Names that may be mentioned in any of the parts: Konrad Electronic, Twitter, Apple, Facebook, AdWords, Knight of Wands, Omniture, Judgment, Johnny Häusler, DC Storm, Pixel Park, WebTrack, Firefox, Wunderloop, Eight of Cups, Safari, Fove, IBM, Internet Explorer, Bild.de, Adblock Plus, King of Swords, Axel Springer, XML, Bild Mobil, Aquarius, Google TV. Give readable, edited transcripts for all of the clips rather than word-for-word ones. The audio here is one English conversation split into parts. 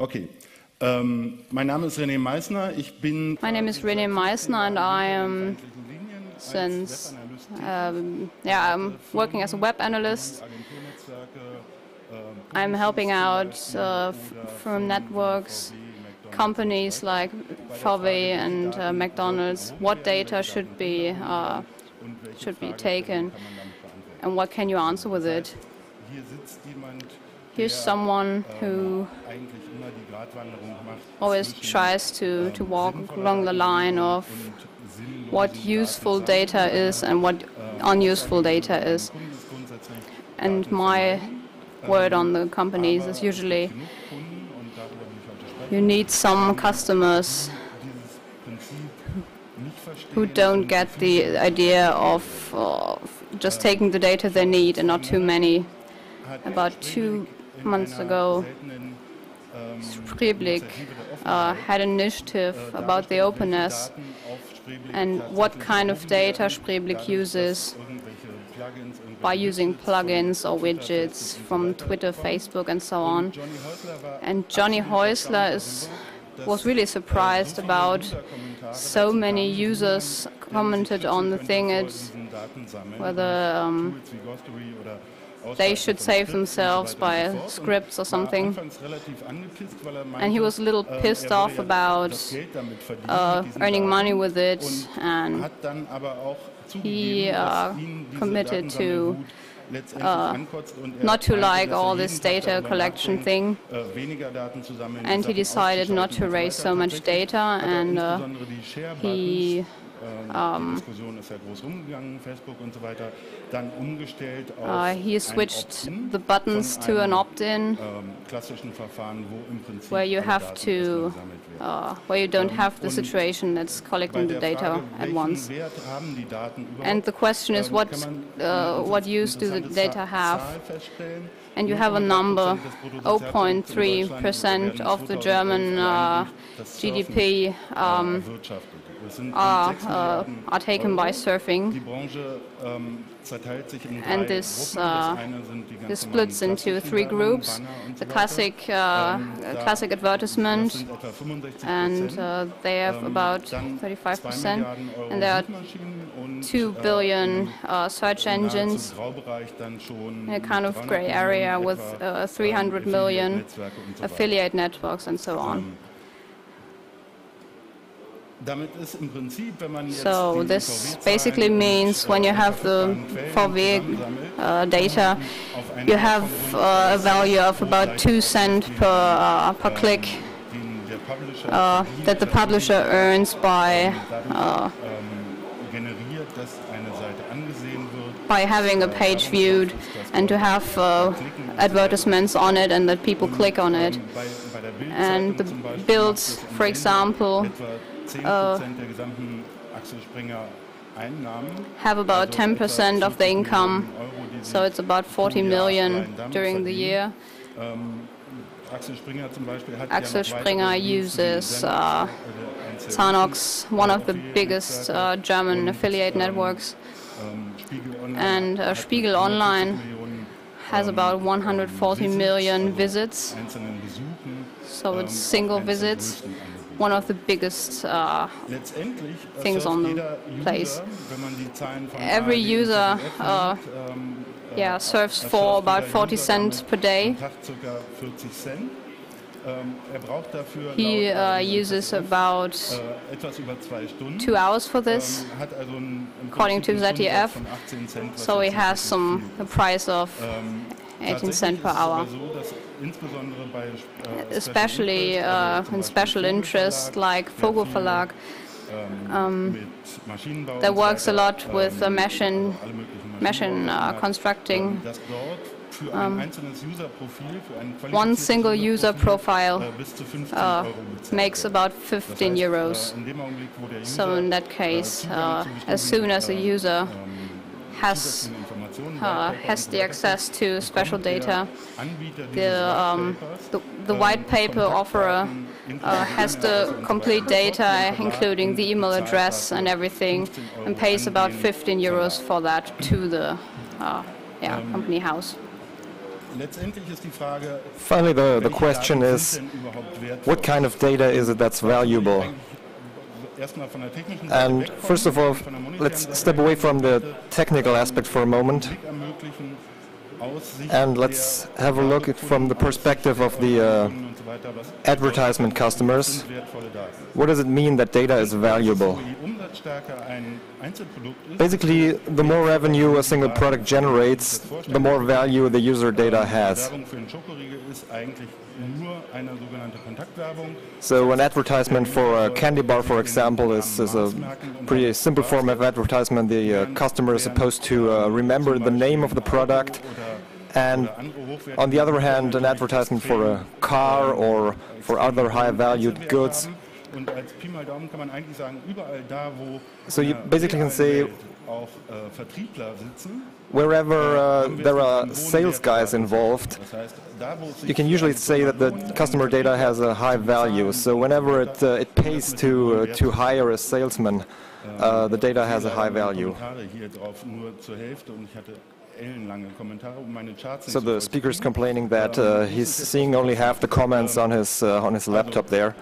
Okay. My name is René Meissner. My name is René Meissner, and I am I'm working as a web analyst. I'm helping out from networks, companies like Fove and McDonald's. What data should be taken, and what can you answer with it? Here's someone who always tries to walk along the line of what useful data is and what unuseful data is. And my word on the companies is usually you need some customers who don't get the idea of just taking the data they need, and not too many. About 2 months ago, Spreeblick had an initiative about the openness and what kind of data Spreeblick uses by using plugins or widgets from Twitter, Facebook, and so on. And Johnny Häusler was really surprised about so many users commented on the thing, whether they should save themselves by scripts or something. And he was a little pissed off about earning money with it, and he committed to not to like all this data collection thing, and he decided not to raise so much data, and he he switched the buttons to an opt-in, where you have to, where you don't have the situation that's collecting the data at once. And the question is, what use do the data have? And you have a number, 0.3% of the German GDP are taken by surfing, and this splits into three groups: the classic advertisement, and they have about 35%, and there are 2 billion search engines in a kind of gray area with 300 million affiliate networks and so on. So this basically means when you have the VW data, you have a value of about 2 cents per click that the publisher earns by having a page viewed and to have advertisements on it and that people click on it. And the Bilds, for example, have about 10% of the income, so it's about 40 million during the year. Axel Springer uses Zanox, one of the biggest German affiliate networks, and Spiegel Online has about 140 million visits, so it's single visits. One of the biggest things on the place. Every user surfs for about 40 cents per day. He uses about 2 hours for this, according to ZDF, so he has a price of 18 cents per hour. Especially in special interests like Fogo Verlag, that works a lot with machine constructing. One single user profile makes about 15 euros. So in that case, as soon as a user has the access to special data, the white paper offerer has the complete data, including the email address and everything, and pays about 15 euros for that to the company house. Finally, the question is, what kind of data is it that's valuable? And first of all, let's step away from the technical aspect for a moment, and let's have a look at from the perspective of the advertisement customers. What does it mean that data is valuable? Basically, the more revenue a single product generates, the more value the user data has. So an advertisement for a candy bar, for example, is a pretty simple form of advertisement. The customer is supposed to remember the name of the product. And on the other hand, an advertisement for a car or for other high-valued goods. So you basically can say, wherever there are sales guys involved, you can usually say that the customer data has a high value. So whenever it pays to hire a salesman, the data has a high value. So the speaker is complaining that he's seeing only half the comments on his laptop there.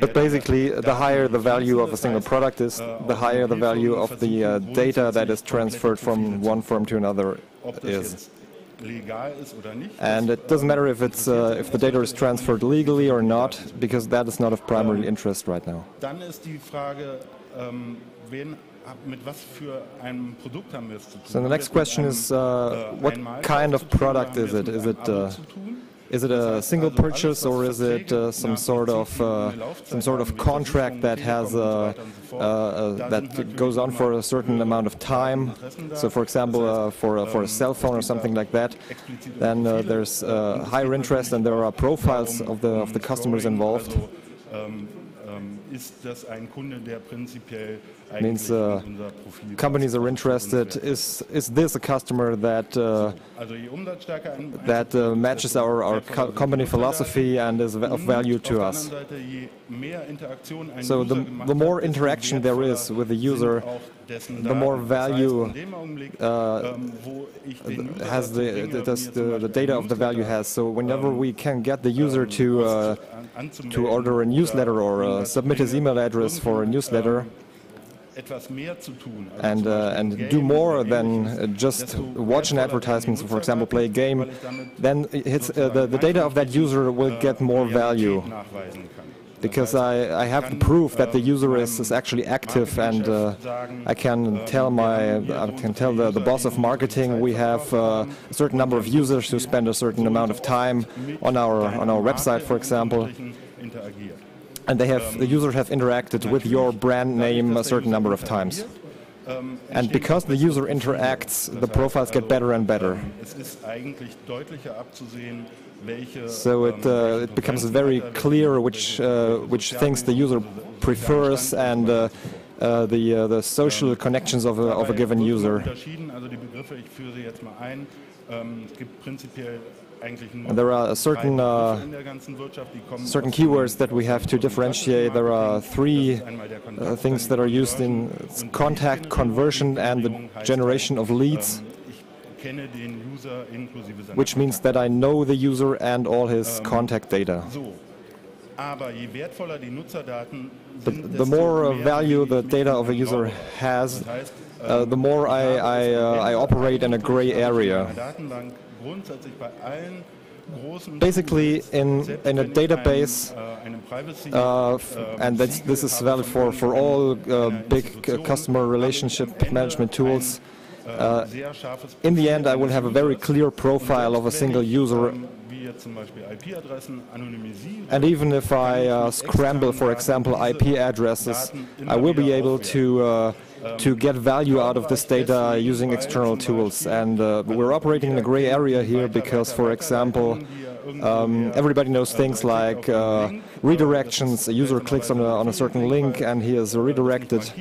But basically, the higher the value of a single product is, the higher the value of the data that is transferred from one firm to another is. And it doesn't matter if the data is transferred legally or not, because that is not of primary interest right now. So the next question is, what kind of product is it? Is it a single purchase, or is it some sort of contract that has that goes on for a certain amount of time? So, for example, for a cell phone or something like that, then there's higher interest, and there are profiles of the customers involved. Means companies are interested. Is this a customer that that matches our company philosophy and is of value to us? So the more interaction there is with the user, the more value has the data of the value has. So whenever we can get the user to order a newsletter or submit his email address for a newsletter, and do more than just watch an advertisement, for example, play a game, then the data of that user will get more value. Because I have the proof that the user is actually active, and I can tell the boss of marketing we have a certain number of users who spend a certain amount of time on our website, for example. And the users have interacted with your brand name a certain number of times. And because the user interacts, the profiles get better and better. So it becomes very clear which things the user prefers, and the social connections of a given user. And there are certain keywords that we have to differentiate. There are three things that are used in contact, conversion, and the generation of leads, which means that I know the user and all his contact data. But the more value the data of a user has, the more I operate in a gray area. Basically, in a database, and this is valid for all big customer relationship management tools, in the end I will have a very clear profile of a single user. And even if I scramble, for example, IP addresses, I will be able to get value out of this data using external tools. And we're operating in a gray area here because, for example, everybody knows things like redirections. A user clicks on a certain link and he is redirected.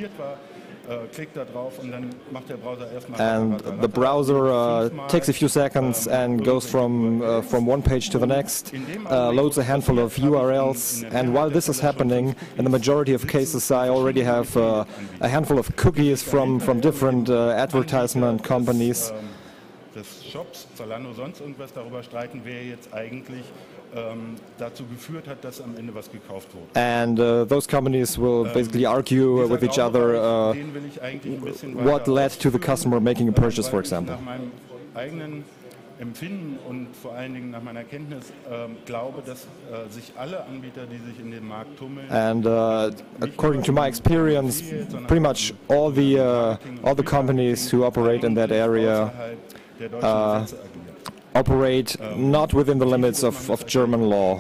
And the browser takes a few seconds and goes from one page to the next, loads a handful of URLs, and while this is happening, in the majority of cases I already have a handful of cookies from different advertisement companies. And those companies will basically argue with each other what led to the customer making a purchase, for example. Empfinden und vor allen Dingen nach meiner Kenntnis glaube, dass sich alle Anbieter, die sich in dem Markt tummeln, and according to my experience, pretty much all the companies who operate in that area operate not within the limits of German law.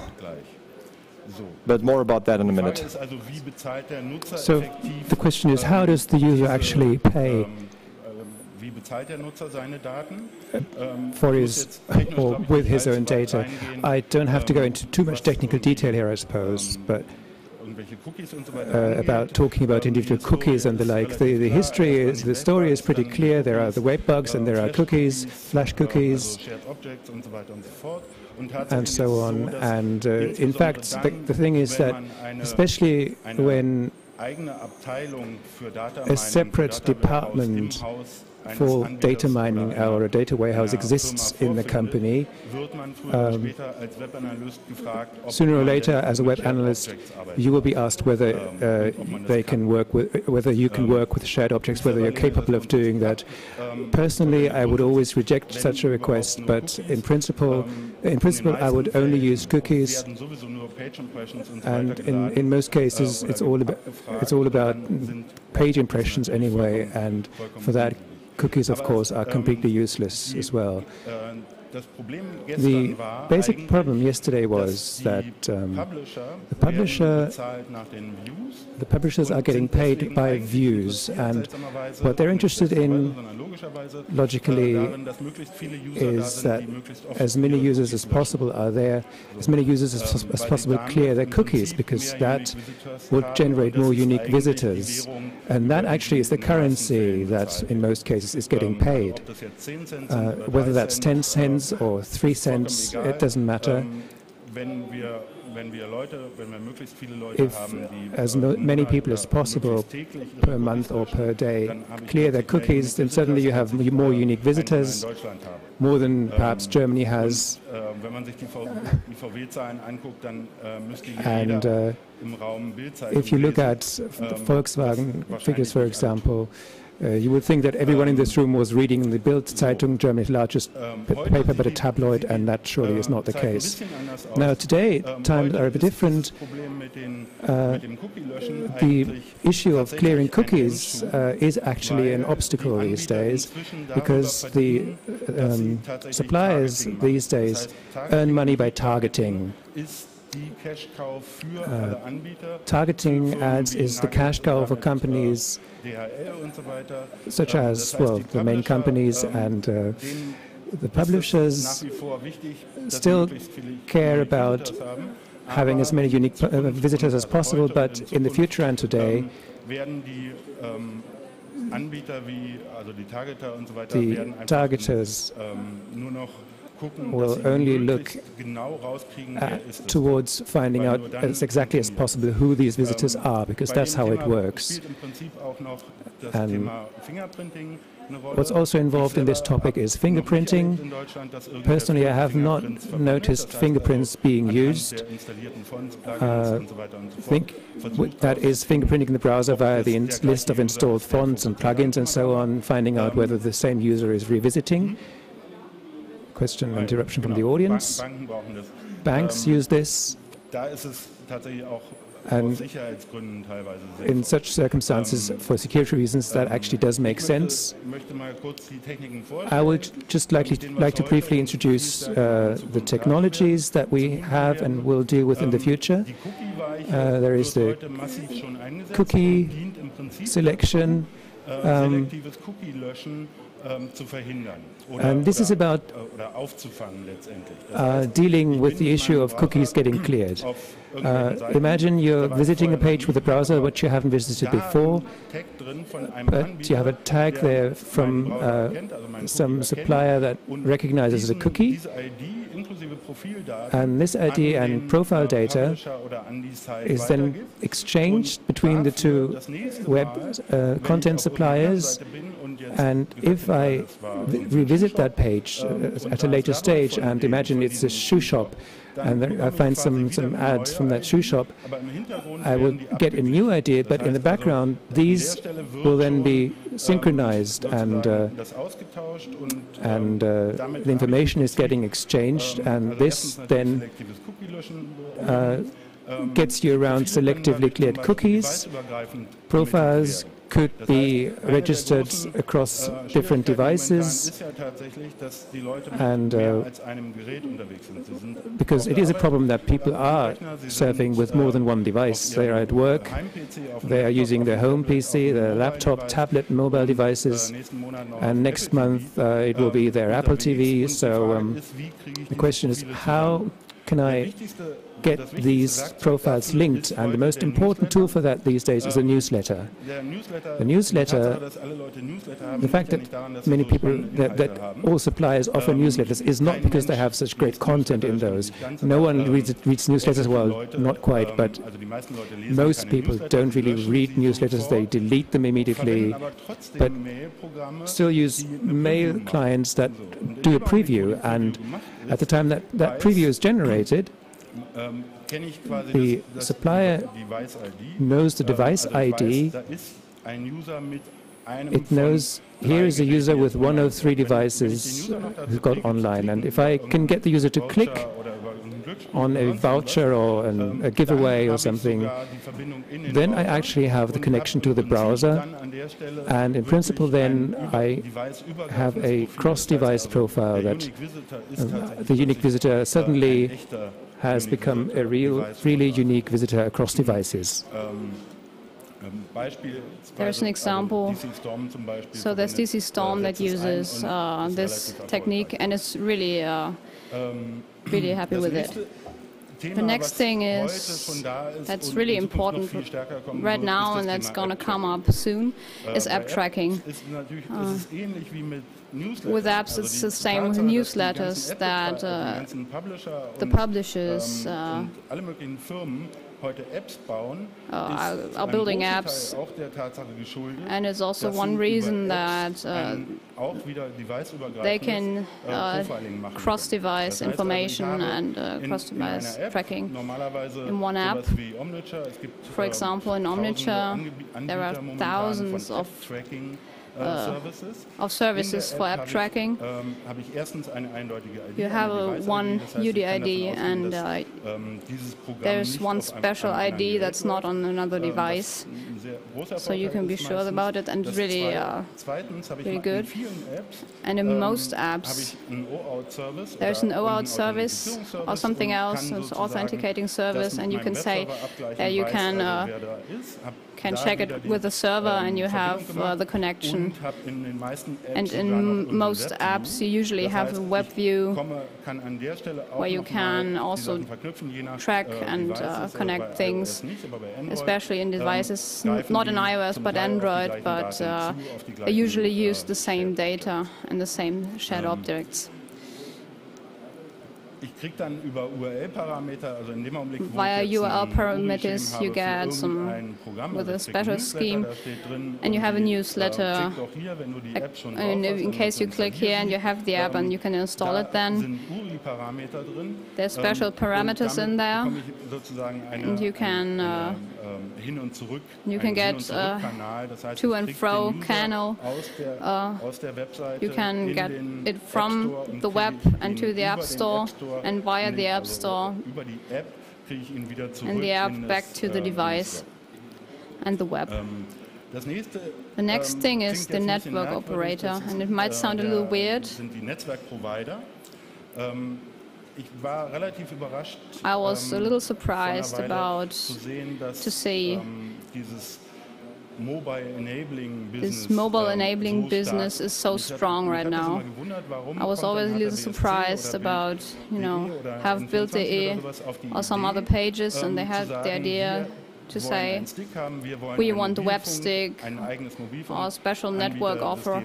But more about that in a minute. So the question is, how does the user actually pay for his, or with his own data? I don't have to go into too much technical detail here, I suppose, but about talking about individual cookies and the like, the history is, the story is pretty clear. There are the web bugs and there are cookies, flash cookies, and so on. And in fact, the thing is that, especially when a separate department for data mining or a data warehouse exists in the company, sooner or later, as a web analyst, you will be asked whether you can work with shared objects, whether you're capable of doing that. Personally, I would always reject such a request, but in principle, I would only use cookies. And in most cases, it's all about page impressions anyway, and for that, cookies, of course, are completely useless as well. The basic problem yesterday was that the publishers are getting paid by views, and what they're interested in, logically, is that as many users as possible are there, as many users as possible clear their cookies, because that would generate more unique visitors. And that actually is the currency that, in most cases, is getting paid. Whether that's 10 cents or 3 cents, it doesn't matter. If as many people as possible per month or per day clear their cookies, then suddenly you have more unique visitors, more than perhaps Germany has. And if you look at Volkswagen figures, for example, you would think that everyone in this room was reading the Bild Zeitung, Germany's largest paper, but a tabloid, and that surely is not the case. Now, today, times are a bit different. The issue of clearing cookies is actually an obstacle these days, because the suppliers these days earn money by targeting. Targeting ads is the cash cow for companies such as, well, the main companies, and the publishers still care about having as many unique visitors as possible, but in the future and today, the targeters will only look towards finding out as exactly as possible who these visitors are, because that's how it works. And what's also involved in this topic is fingerprinting. Personally, I have not noticed fingerprints being used. That is fingerprinting in the browser via the list of installed fonts and plugins and so on, finding out whether the same user is revisiting. Question and interruption from the audience. Banks use this, and in such circumstances, for security reasons, that actually does make sense. I would just like to briefly introduce the technologies that we have and will deal with in the future. There is the cookie selection. zu verhindern oder, this is about oder aufzufangen letztendlich. Dealing with the issue of cookies getting cleared. Imagine you're visiting a page with a browser which you haven't visited before, but you have a tag there from some supplier that recognizes as a cookie, and this ID and profile data is then exchanged between the two web content suppliers, and if I revisit that page at a later stage and imagine it's a shoe shop, and I find some ads from that shoe shop, I will get a new idea, but in the background, these will then be synchronized, and the information is getting exchanged, and this then gets you around selectively cleared cookies. Profiles could be registered across different devices, and because it is a problem that people are surfing with more than one device. They are at work, they are using their home PC, their laptop, tablet, mobile devices, and next month it will be their Apple TV. So the question is, how can I get these profiles linked? And the most important tool for that these days is a newsletter. The newsletter, the fact that many people, that all suppliers offer newsletters is not because they have such great content in those. No one reads newsletters, well, not quite, but most people don't really read newsletters. They delete them immediately, but still use mail clients that do a preview. And at the time that that preview is generated, the supplier knows the device ID. It knows here is a user with 103 devices who got online, and if I can get the user to click on a voucher or a giveaway or something, then I actually have the connection to the browser, and in principle then I have a cross-device profile that the unique visitor suddenly has become a really unique visitor across devices. There's an example, so there's DC Storm that uses this technique, and it's really, really happy with it. The next thing is, that's really important right now, and that's going to come up soon, is app tracking. With apps, it's the same with newsletters, that the publishers are building apps, and it's also one reason that they can cross-device information and cross-device tracking in one app. For example, in Omniture, there are thousands of services for app tracking. You have one UDID, and there's one special ID that's not on another device, so you can be sure about it, and really, really good. And in most apps, there's an OAuth service or something else, it's authenticating service, and you can say you can check it with the server, and you have the connection. And in most apps, you usually have a web view where you can also track and connect things, especially in devices, not in iOS, but Android, but they usually use the same data and the same shared objects. Via URL parameters, you get some, with a special scheme, and you have a newsletter. In case you click here and you have the app and you can install it, then there's special parameters in there, and you can get to and fro canal. You can get it from the web and to the App Store, and via the App Store and the app back to the device and the web. The next thing is the network operator, and it might sound a little weird. I was a little surprised to see This mobile enabling business is so strong right now. I was always a little surprised about, you know, have Bild.de or some other pages, and they had the idea to say, we want the web stick or special network offer.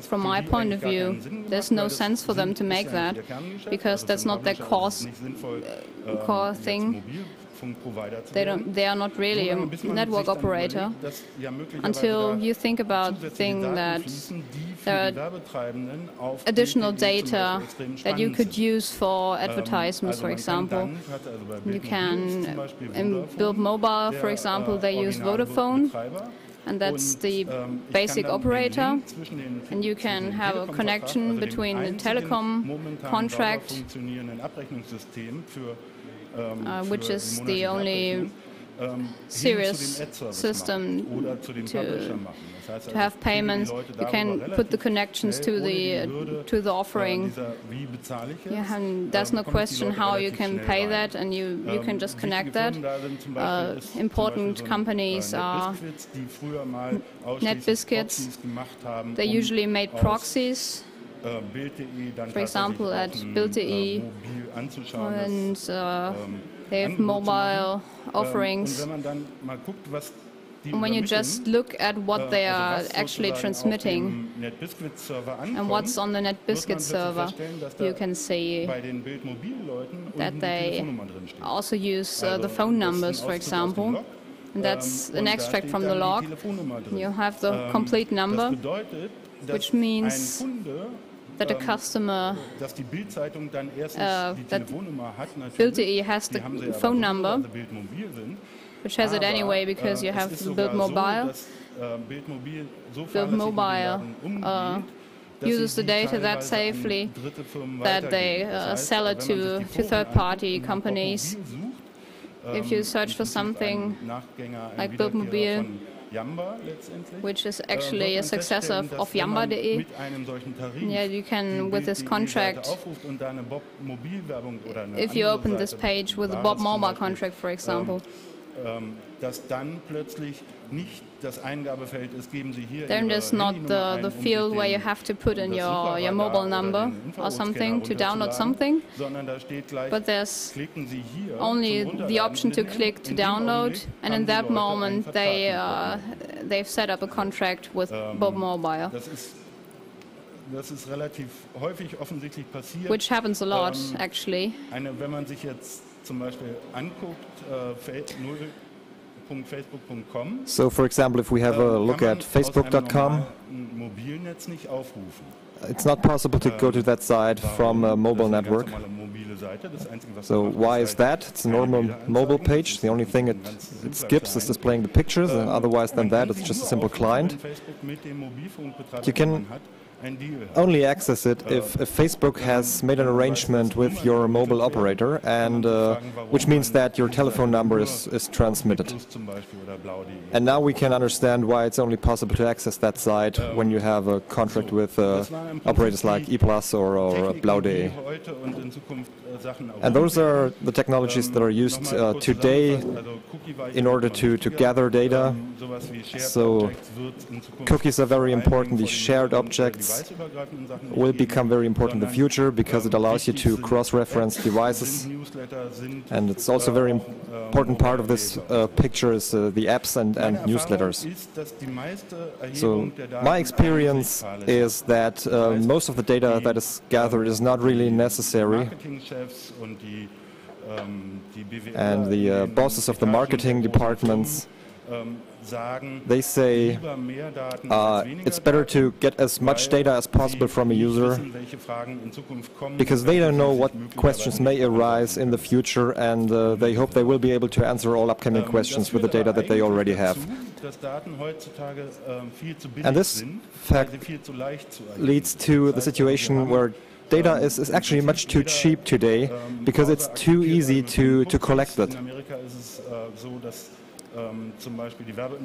From my point of view, there's no sense for them to make that, because that's not their core thing. They are not really a network operator, until you think about the thing that there are additional data that you could use for advertisements, for example. You can, in Bild Mobil, for example, they use Vodafone, and that's the basic operator, and you can have a connection between the telecom contract, which is the only serious system to have payments. You can put the connections to the offering. There's no question how you can pay that, and you can just connect that. Important companies are NetBiscuits. They usually made proxies, for example, at Bild.de, and they have mobile offerings. And when you just look at what they are actually transmitting and what's on the NetBiscuits server, you can see that they also use the phone numbers, for example. And that's an extract from the log. You have the complete number, which means that a customer, that Bild.de has the phone number, which has it anyway because you have Bild Mobil. Bild Mobil uses the data that safely that they sell it to third-party companies. If you search for something like Bild Mobil, which is actually a successor of Yamba.de. Yeah, you can, with this contract, if you open this page with the Bob Mobile contract, for example, then there's not the field where you have to put in your mobile number or something to download something, but there's only the option to click to download, and in that moment they've set up a contract with Bob Mobile, which happens a lot, actually. So, for example, if we have a look at facebook.com, it's not possible to go to that site from a mobile network. So why is that? It's a normal mobile page. The only thing it skips is displaying the pictures, and otherwise than that, it's just a simple client. You can only access it if Facebook has made an arrangement with your mobile operator, and which means that your telephone number is transmitted. And now we can understand why it's only possible to access that site when you have a contract with operators like ePlus or Blau.de. And those are the technologies that are used today in order to gather data. So cookies are very important. These shared objects will become very important in the future because it allows you to cross-reference devices. And it's also a very important part of this picture is the apps and newsletters. So my experience is that most of the data that is gathered is not really necessary. And the bosses of the marketing departments, they say it's better to get as much data as possible from a user because they don't know what questions may arise in the future, and they hope they will be able to answer all upcoming questions with the data that they already have. And this fact leads to the situation where data is actually much too cheap today because it's too easy to collect it.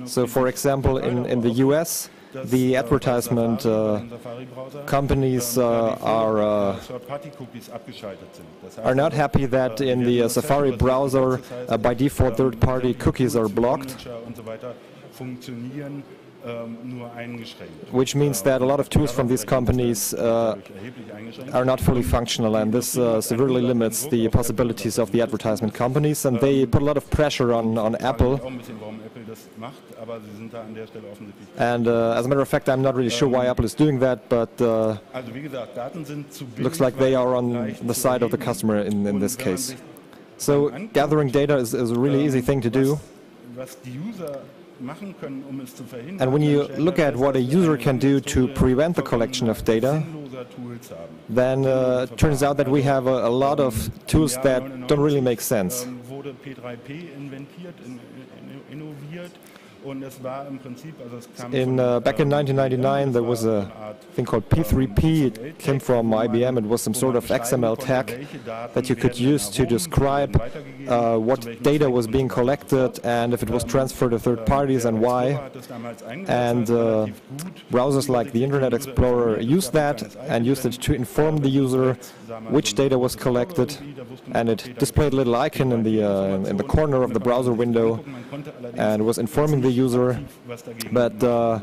So, for example, in the US, the advertisement companies are not happy that in the Safari browser, by default, third-party cookies are blocked, which means that a lot of tools from these companies are not fully functional, and this severely limits the possibilities of the advertisement companies, and they put a lot of pressure on Apple. And as a matter of fact, I'm not really sure why Apple is doing that, but looks like they are on the side of the customer in this case. So gathering data is a really easy thing to do. And when you look at what a user can do to prevent the collection of data, then it turns out that we have a lot of tools that don't really make sense. Back in 1999, there was a thing called P3P. It came from IBM. It was some sort of XML tag that you could use to describe what data was being collected and if it was transferred to third parties and why. And browsers like the Internet Explorer used that and used it to inform the user which data was collected. And it displayed a little icon in the corner of the browser window and was informing the user, but the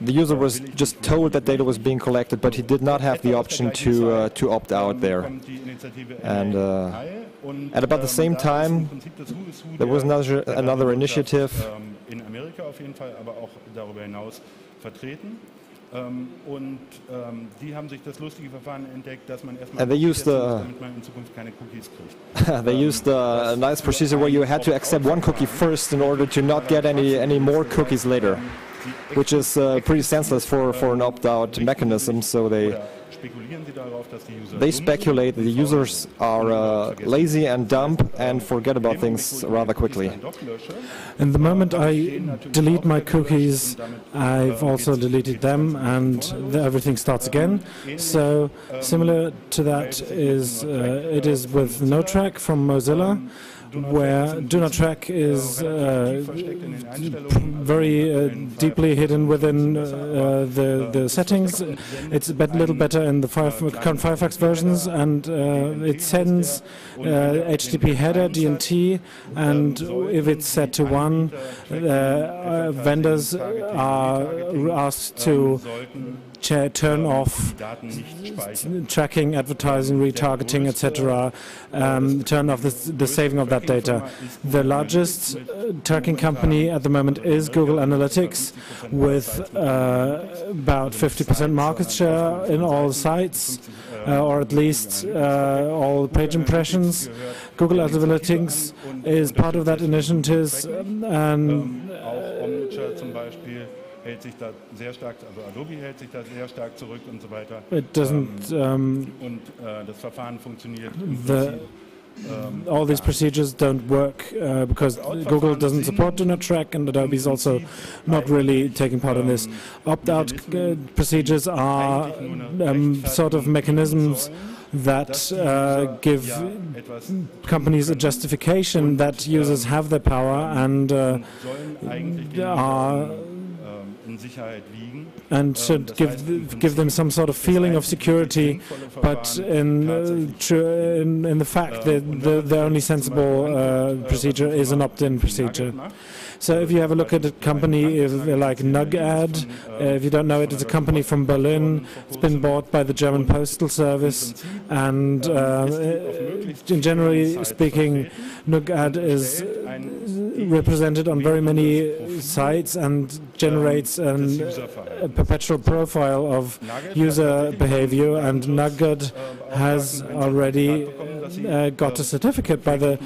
user was just told that data was being collected, but he did not have the option to opt out there. And at about the same time, there was another initiative and they used a nice procedure where you had to accept one cookie first in order to not get any more cookies later, which is pretty senseless for an opt-out mechanism. So they speculate that the users are lazy and dumb and forget about things rather quickly. And the moment I delete my cookies, I've also deleted them, and everything starts again. So similar to that is it is with NoTrack from Mozilla, where Do Not Track is very deeply hidden within the settings. It's a little better in the current Firefox versions, and it sends HTTP header, DNT, and if it's set to 1, vendors are asked to turn off tracking, advertising, retargeting, etc. Turn off the saving of that data. The largest tracking company at the moment is Google Analytics, with about 50% market share in all sites, or at least all page impressions. Google Analytics is part of that initiative, and it doesn't. All these procedures don't work because Google doesn't support Do Not Track, and Adobe is also not really taking part in this. Opt-out procedures are sort of mechanisms that give companies a justification that users have their power and are. And should give them some sort of feeling of security, but in the fact that the only sensible procedure is an opt-in procedure. So if you have a look at a company like NuggAd, if you don't know it, it's a company from Berlin. It's been bought by the German Postal Service, and generally speaking, NuggAd is represented on very many sites and generates a perpetual profile of user behavior, and NuggAd has already got a certificate by the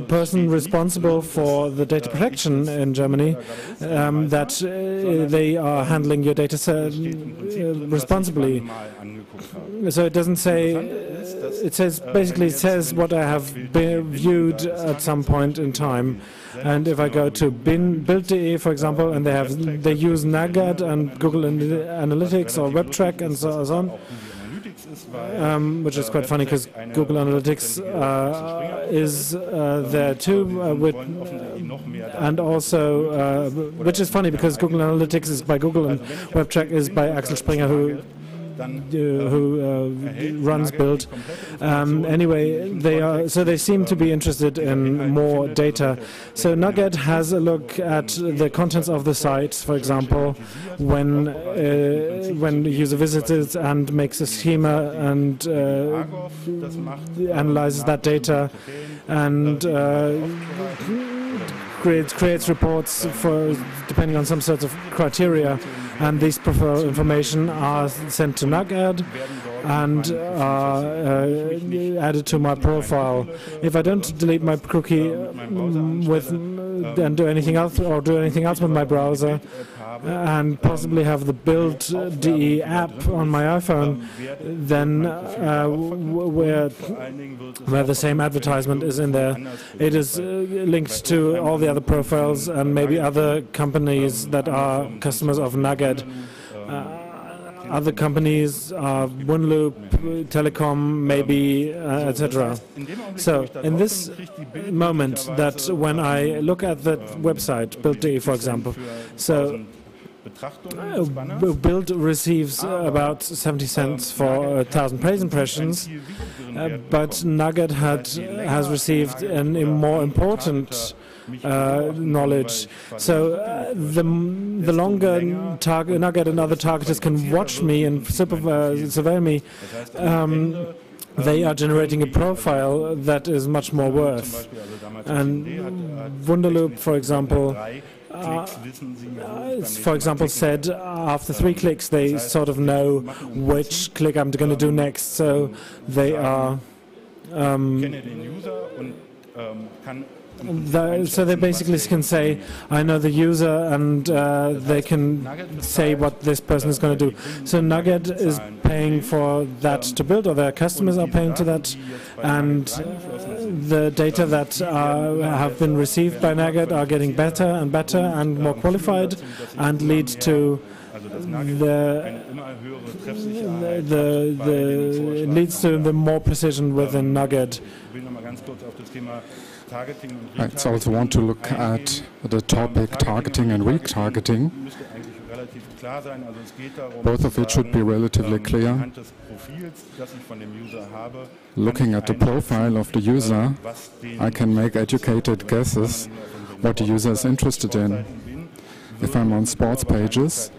person responsible for the data protection in Germany that they are handling your data responsibly. So it doesn't say, it says basically says what I have viewed at some point in time. And if I go to Bild.de, for example, and they use NuggAd and Google Analytics or WebTrack and so on, which is quite funny because Google Analytics is there too, and also which is funny because Google Analytics is by Google and WebTrack is by Axel Springer, who runs Bild. Anyway, they seem to be interested in more data. So NuggAd has a look at the contents of the site, for example, when the user visits it and makes a schema and analyzes that data and creates reports for depending on some sorts of criteria, and these profile information are sent to NuggAd and are added to my profile. If I don't delete my cookie with and do anything else or do anything else with my browser, and possibly have the Bild.de app on my iPhone, then where the same advertisement is in there, it is linked to all the other profiles and maybe other companies that are customers of NuggAd. Other companies are OneLoop, Telecom, maybe, etc. So in this moment that when I look at that website, Bild.de for example, so Bild receives about 70 cents for 1,000 page impressions, but NuggAd has received a more important knowledge. So the longer NuggAd and other targeters can watch me and survey me, they are generating a profile that is much more worth. And Wunderloop, for example, said after 3 clicks they sort of know which click I'm going to do next, so they are so they basically can say, I know the user, and they can say what this person is going to do. So NuggAd is paying for that to Bild, or their customers are paying to that, and the data that have been received by NuggAd are getting better and better and more qualified and lead to the more precision within NuggAd. I also want to look at the topic targeting and retargeting. Both of it should be relatively clear. Looking at the profile of the user, I can make educated guesses what the user is interested in. If I'm on sports pages,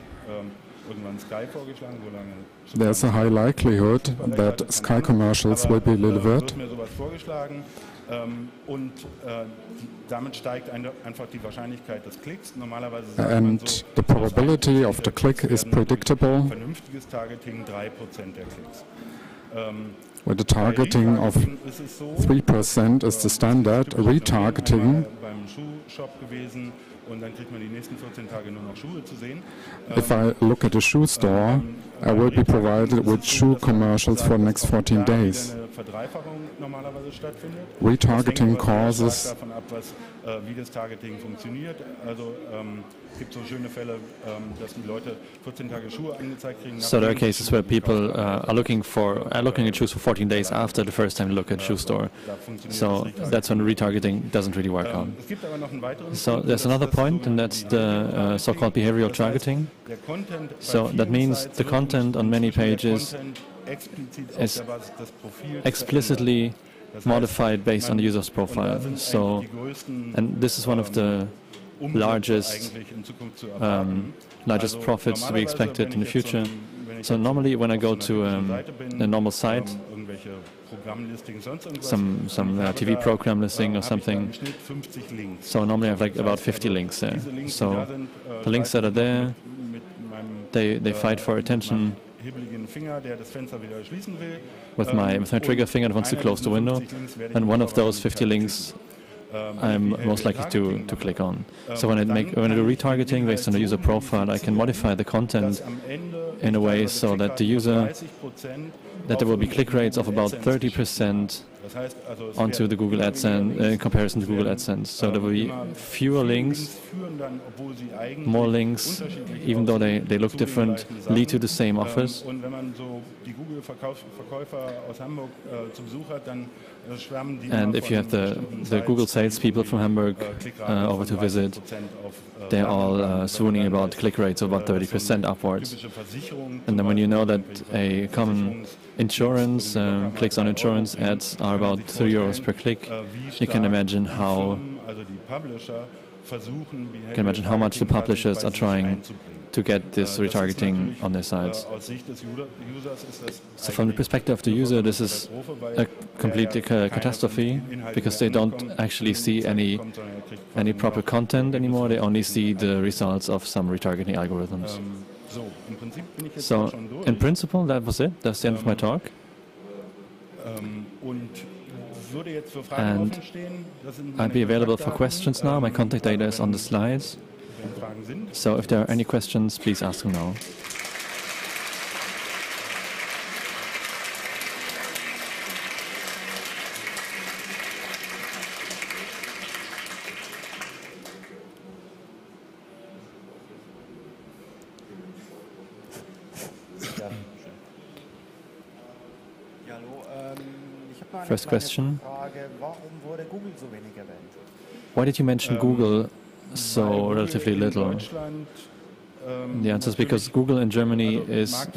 there's a high likelihood that Sky commercials will be delivered. And the probability of the click is predictable. With the targeting of 3% is the standard, retargeting. If I look at a shoe store, I will be provided with shoe commercials for the next 14 days. Retargeting causes so there are cases where people are looking at shoes for 14 days after the first time they look at shoe store. So that's when retargeting doesn't really work out. So there's another point, and that's the so-called behavioral targeting. So that means the content on many pages is explicitly modified based on the user's profile. So, and this is one of the largest profits to be expected in the future. So normally when I go to a normal site, some TV program listing or something, so normally I have like about 50 links there. So the links that are there, they fight for attention. With my trigger finger that wants to close the window, and one of those 50 links I'm most likely to click on. So when I do retargeting based on the user profile, I can modify the content in a way so that there will be click rates of about 30% onto the Google AdSense in comparison to Google AdSense. So there will be fewer links, more links, even though they look different, lead to the same offers. And if you have the Google salespeople from Hamburg over to visit, they're all swooning about click rates of about 30% upwards. And then when you know that a common insurance, clicks on insurance ads are about €3 per click, you can imagine how much the publishers are trying to get this retargeting on their sides. So from the perspective of the user, this is a complete catastrophe, because they don't actually see any proper content anymore. They only see the results of some retargeting algorithms. So in principle, that was it. That's the end of my talk. And I'll be available for questions now. My contact data is on the slides. So if there are any questions, please ask them now. First question. Why did you mention Google so relatively little? The answer is because Google in Germany is,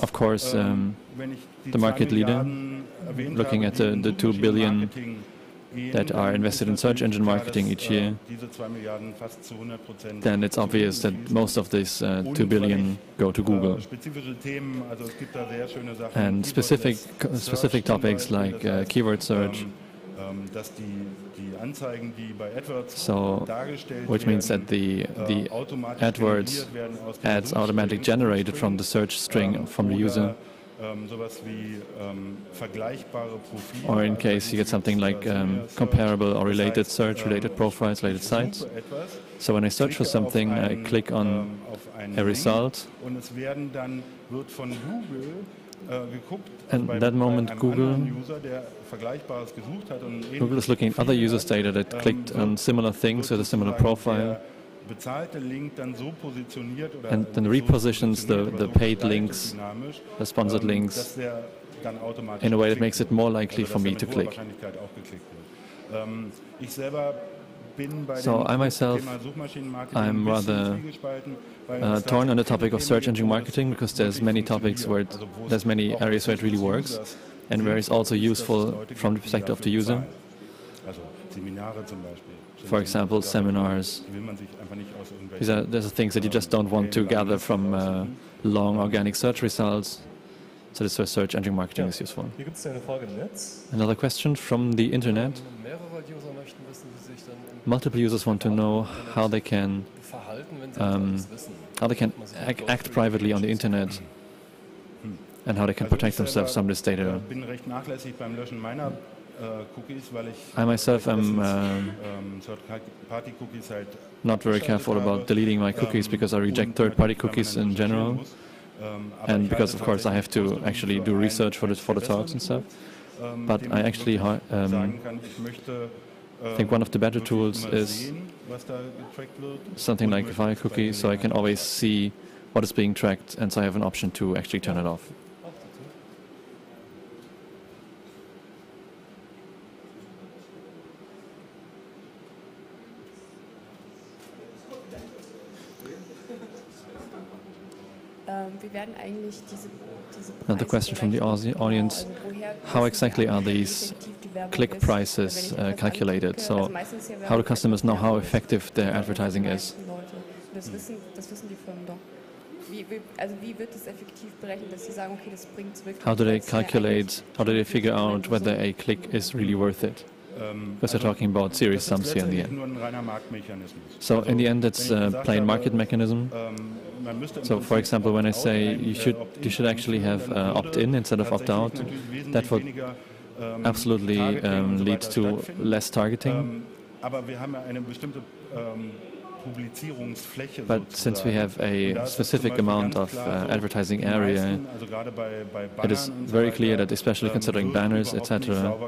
of course, the market leader. Looking at the 2 billion that are invested in search engine marketing each year, then it's obvious that most of these 2 billion go to Google. And specific topics like keyword search, so, which means that the AdWords ads automatically generated from the search string from the user. Or in case you get something like comparable or related search, related profiles, related sites. So when I search for something, I click on a result, and at that moment Google is looking at other users' data that clicked on similar things with a similar profile, and then repositions the paid links, the sponsored links, in a way that makes it more likely for me to click. So I myself, I'm rather torn on the topic of search engine marketing, because there's many areas where it really works, and where it's also useful from the perspective of the user. For example, seminars. These are things that you just don't want to gather from long organic search results. So that's where search engine marketing is useful. Another question from the internet. Multiple users want to know how they can act privately on the internet, and how they can protect themselves from this data. I myself am not very careful about deleting my cookies, because I reject third-party cookies in general, and because, of course, I have to actually do research for the talks and stuff. But I actually think one of the better tools is something like a Fire Cookie, so I can always see what is being tracked, and so I have an option to actually turn it off. Another question from the audience: how exactly are these click prices calculated? So, how do customers know how effective their advertising is? How do they calculate? How do they figure out whether a click is really worth it? Because we're talking about serious sums here in the end. So in the end, it's a plain market mechanism. So, for example, when I say you should actually have opt-in instead of opt-out, that would absolutely lead to less targeting. But since we have a specific amount of advertising area, it is very clear that, especially considering banners, etc.,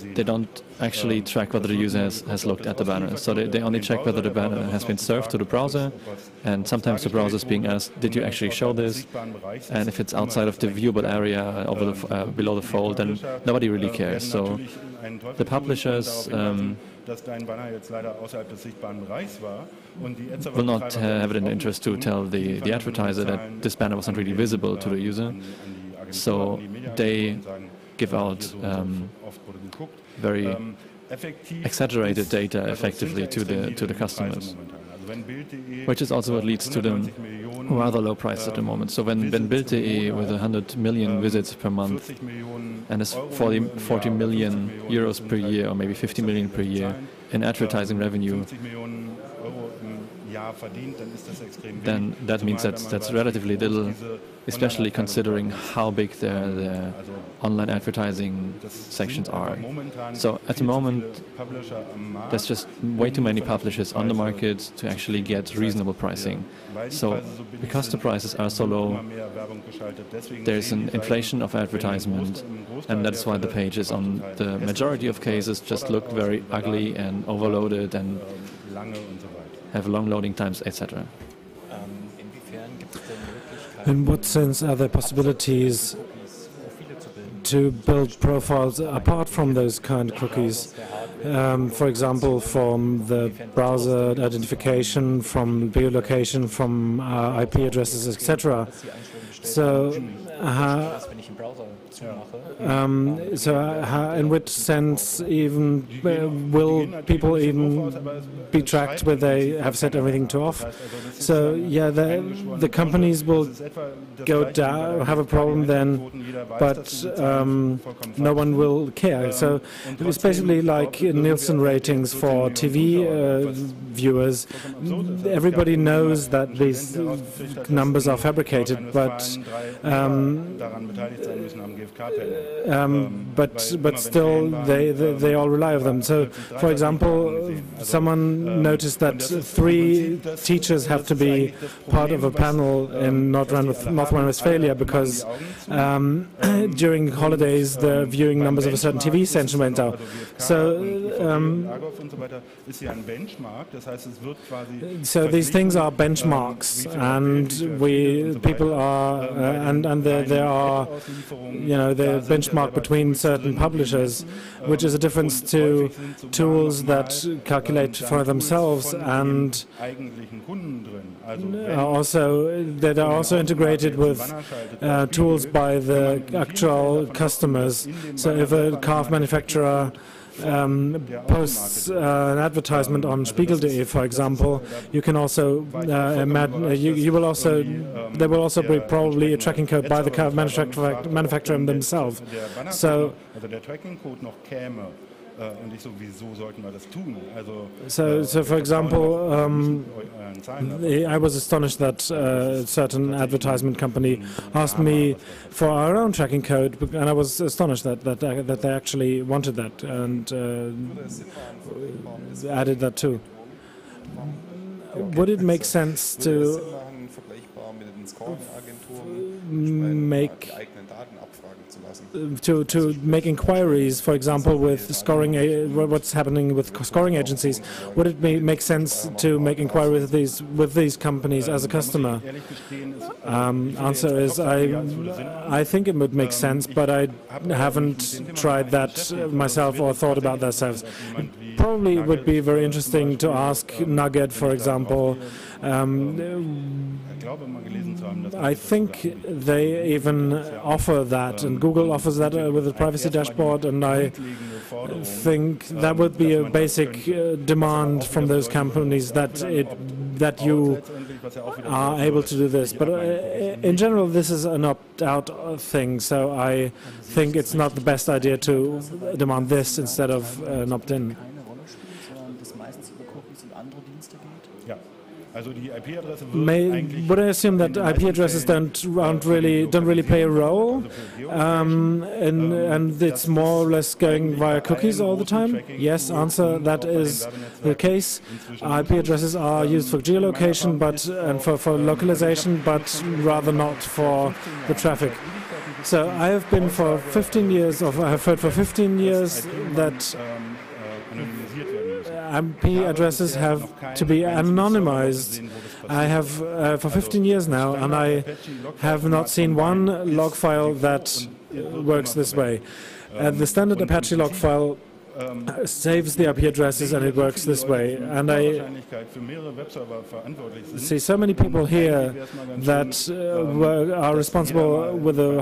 They don't actually track whether the user has looked at the banner. So they only check whether the banner has been served to the browser, and sometimes the browser is being asked, did you actually show this? And if it's outside of the viewable area, over the, below the fold, then nobody really cares. So the publishers will not have it in interest to tell the advertiser that this banner wasn't really visible to the user. So they give out very exaggerated data effectively to the customers, which is also what leads to the rather low price at the moment. So when Bild.de with 100 million visits per month and is 40 million euros per year, or maybe 50 million per year in advertising revenue, then that means that's relatively little, especially considering how big their online advertising sections are. So at the moment, there's just way too many publishers on the market to actually get reasonable pricing. So because the prices are so low, there's an inflation of advertisement, and that's why the pages on the majority of cases just look very ugly and overloaded and have long loading times, etc. In what sense are there possibilities to build profiles apart from those kind of cookies? For example, from the browser identification, from geolocation, from IP addresses, etc. In which sense even will people even be tracked where they have set everything to off? So yeah, the companies will go down, have a problem then, but no one will care. So it's basically like Nielsen ratings for TV viewers. Everybody knows that these numbers are fabricated, but still they all rely on them. So, for example, someone noticed that 3 teachers have to be part of a panel in North Rhine-Westphalia because during holidays the viewing numbers of a certain TV station went down. So these things are benchmarks, and there are, you know, the benchmark between certain publishers, which is a difference to tools that calculate for themselves, and also that are also integrated with tools by the actual customers. So if a calf manufacturer posts an advertisement on Spiegel.de, for example, you can also there will also be probably a tracking code by the car manufacturer themselves. So for example, I was astonished that a certain advertisement company asked me for our own tracking code, and I was astonished that they actually wanted that and added that too. Would it make sense to make inquiries, for example, with scoring, what's happening with scoring agencies? Would it make sense to make inquiries with these companies as a customer? Answer is I think it would make sense, but I haven't tried that myself or thought about that myself. Probably would be very interesting to ask NuggAd, for example. I think they even offer that, and Google offers that with a privacy dashboard, and I think that would be a basic demand from those companies that you are able to do this. But in general, this is an opt-out thing, so I think it's not the best idea to demand this instead of an opt-in. Would I assume that IP addresses don't really play a role, and it's more or less going via cookies all the time? Yes, answer, that is the case. IP addresses are used for geolocation and for localization, but rather not for the traffic. So I have been for 15 years, or I have heard for 15 years that IP addresses have to be anonymized. I have for 15 years now, and I have not seen one log file that works this way. The standard Apache log file saves the IP addresses, and it works this way. And I see so many people here that are responsible with a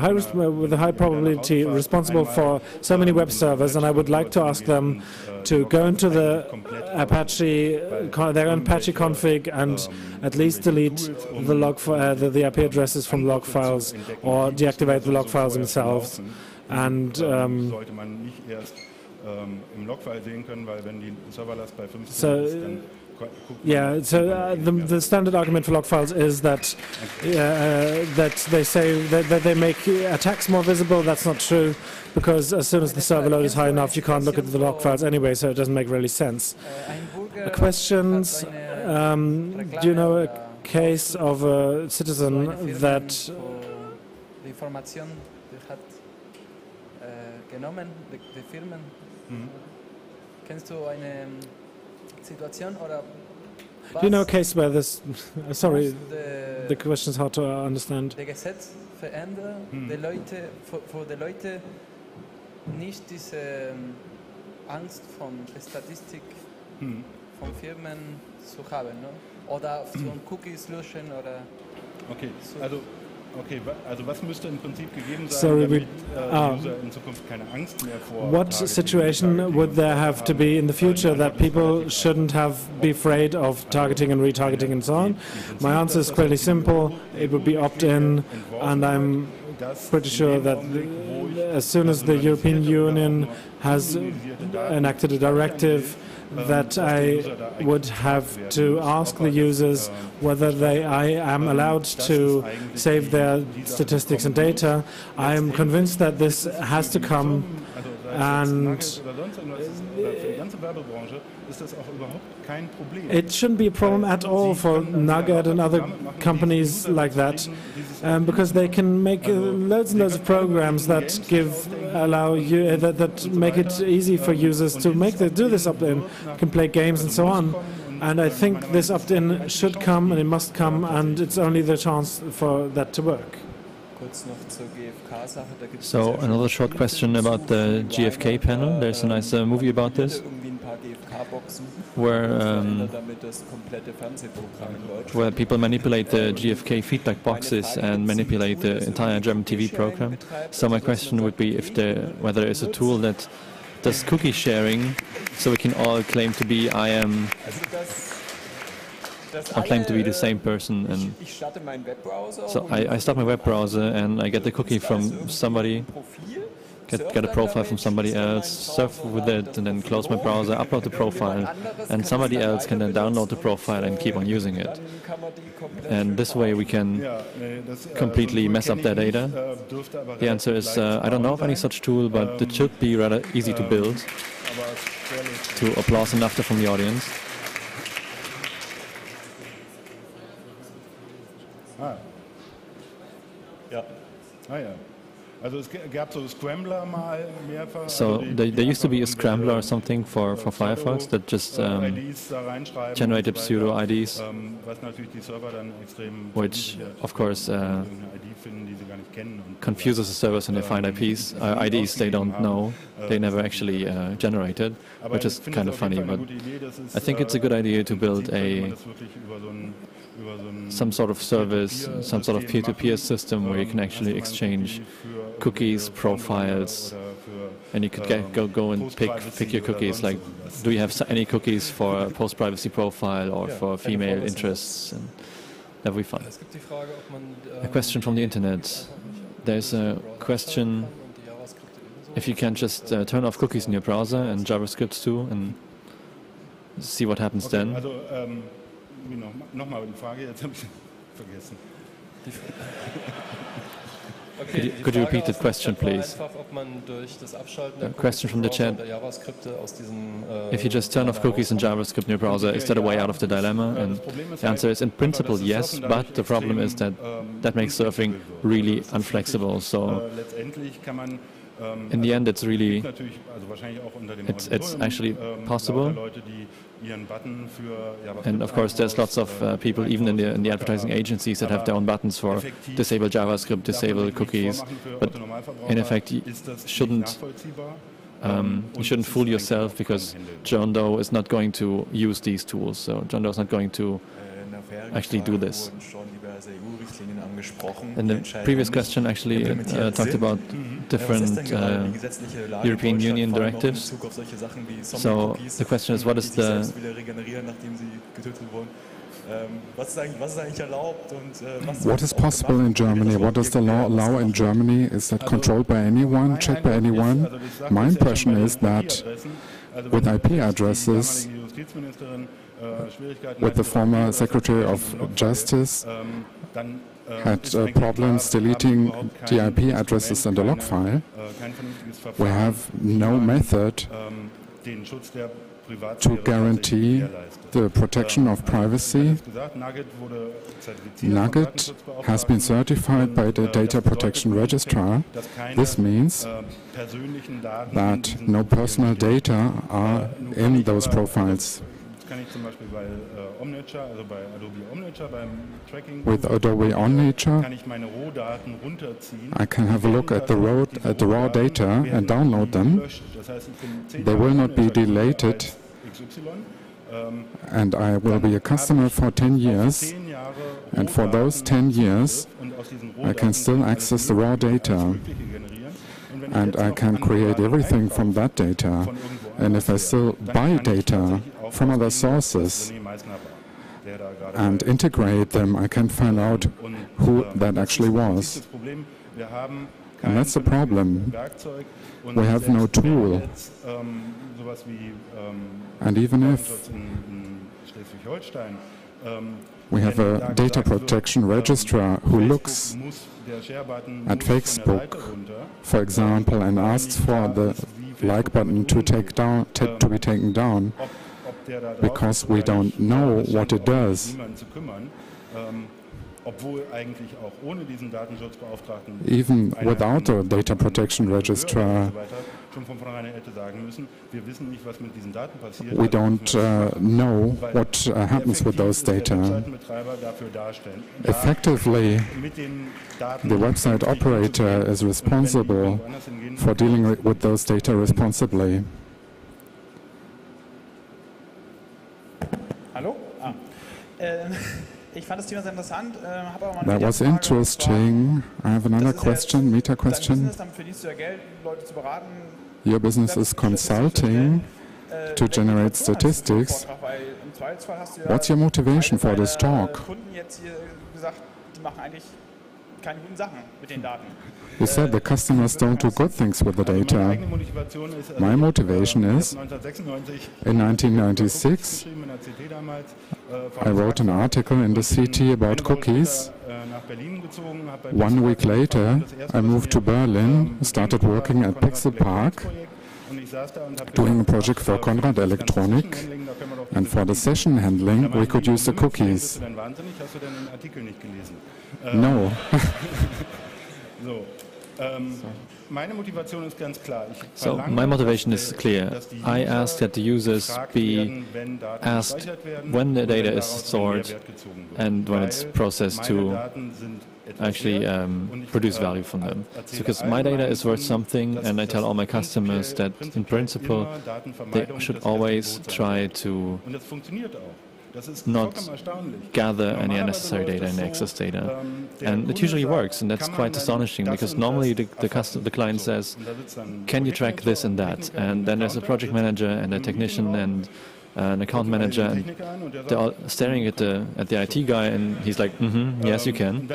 high probability responsible for so many web servers, and I would like to ask them to go into their own Apache config and at least delete the IP addresses from log files, or deactivate the log files themselves. And the standard argument for log files is that they say that they make attacks more visible. That's not true, because as soon as the server load is high enough, you can't look at the log files anyway, so it doesn't make really sense. Questions? Do you know a case of a citizen that do you know a case where this? Sorry, the question is hard to understand. The Gesetz verändert, die Leute, für die Leute nicht diese Angst von Statistik von Firmen zu haben, no? Oder so Cookies löschen oder. Okay, so also. What situation would there have to be in the future that people shouldn't be afraid of targeting and retargeting and so on? My answer is fairly simple. It would be opt-in, and I'm pretty sure that as soon as the European Union has enacted a directive, that I would have to ask the users whether I am allowed to save their statistics and data. I am convinced that this has to come, and it shouldn't be a problem at all for NuggAd and other companies like that, because they can make loads and loads of programs that that make it easy for users to do this opt-in. Can play games and so on. And I think this opt-in should come, and it must come, and it's only the chance for that to work. So another short question about the GFK panel. There's a nice movie about this, where people manipulate the GFK feedback boxes and manipulate the entire German TV program. So my question would be whether it's a tool that does cookie sharing, so we can all claim to be I claim to be the same person, and so I start my web browser and I get the cookie from somebody, get a profile from somebody else, surf with it, and then close my browser, upload the profile, and somebody else can then download the profile and keep on using it. And this way we can completely mess up their data. The answer is I don't know of any such tool, but it should be rather easy to build. To applause and laughter from the audience. So there used to be a scrambler or something for Firefox that just generated pseudo IDs, which of course confuses the servers when they find IDs they don't know, they never actually generated, which is kind of funny. But I think it's a good idea to build some sort of service, some sort of peer-to-peer system where you can actually exchange cookies, profiles, and you could go and pick your cookies. Like, do you have any cookies for a post-privacy profile or for female interests? And that would be fun. A question from the internet. There's a question if you can just turn off cookies in your browser and JavaScript too, and see what happens then. Could you repeat the question, please? A question from the chat. If you just turn off cookies and JavaScript in your browser, is that a way out of the dilemma? And the answer is, in principle, yes, but the problem is that that makes surfing really unflexible. So in the end, it's really, it's actually possible. And of course, there's lots of people, even in the advertising agencies, that have their own buttons for disable JavaScript, disable cookies. But in effect, you shouldn't fool yourself, because John Doe is not going to use these tools. So John Doe is not going to actually do this. And the previous question actually talked about different European Union directives. So the question is, what is the... What is possible in Germany? What does the law allow in Germany? Is that controlled by anyone, checked by anyone? My impression is that with IP addresses, with the former Secretary of Justice, had problems deleting the IP addresses in the log file. We have no method to guarantee the protection of privacy. NuggAd has been certified by the Data Protection Registrar. This means that no personal data are in those profiles. With Adobe OmniCha, I can have a look at the raw data and download them. They will not be deleted, and I will be a customer for 10 years. And for those 10 years, I can still access the raw data, and I can create everything from that data. And if I still buy data from other sources and integrate them, I can find out who that actually was. And that's the problem. We have no tool. And even if we have a data protection registrar who looks at Facebook, for example, and asks for the like button to be taken down, because we don't know what it does. Even without a data protection registrar, we don't know what happens with those data. Effectively, the website operator is responsible for dealing with those data responsibly. Hello? That was interesting. I have another question, meta question. Your business is consulting to generate statistics. What's your motivation for this talk? You said the customers don't do good things with the data. My motivation is, in 1996, I wrote an article in the CT about cookies. 1 week later, I moved to Berlin, started working at Pixel Park, doing a project for Konrad Electronic, and for the session handling, we could use the cookies. No. So my motivation is clear. I ask that the users be asked when the data is stored and when it's processed to actually produce value from them. So because my data is worth something, and I tell all my customers that in principle they should always try to not gather any unnecessary data and excess data. And it usually works, and that's quite astonishing, because normally the client says, can you track this and that? And then there's a project manager and a technician and an account manager, and they're all staring at the IT guy, and he's like, mm-hmm, yes, you can.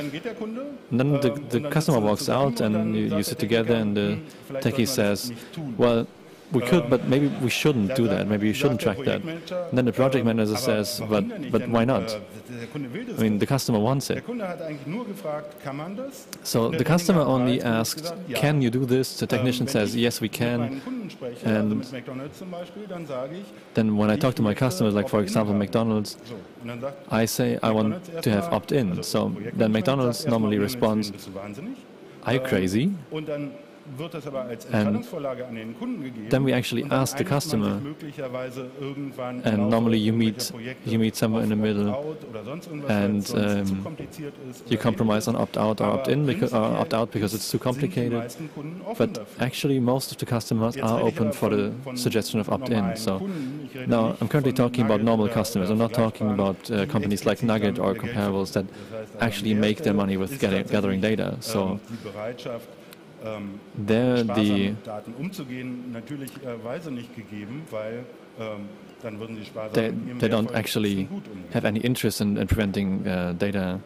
And then the customer walks out, and you sit together, and the techie says, well, we could, but maybe we shouldn't do that. Maybe you shouldn't track that. And then the project manager says, but why not? I mean, the customer wants it. So the customer only asked, can you do this? The technician says, yes, we can. And then when I talk to my customers, like for example McDonald's, I say I want to have opt-in. So then McDonald's normally responds, are you crazy? And then we actually ask the customer, and normally you meet somewhere in the middle, and you compromise on opt-out or opt-in, because opt-out because it's too complicated. But actually, most of the customers are open for the suggestion of opt-in. So now I'm currently talking about normal customers. I'm not talking about companies like NuggAd or comparables that actually make their money with gathering data. So there the they don't actually have any interest in preventing data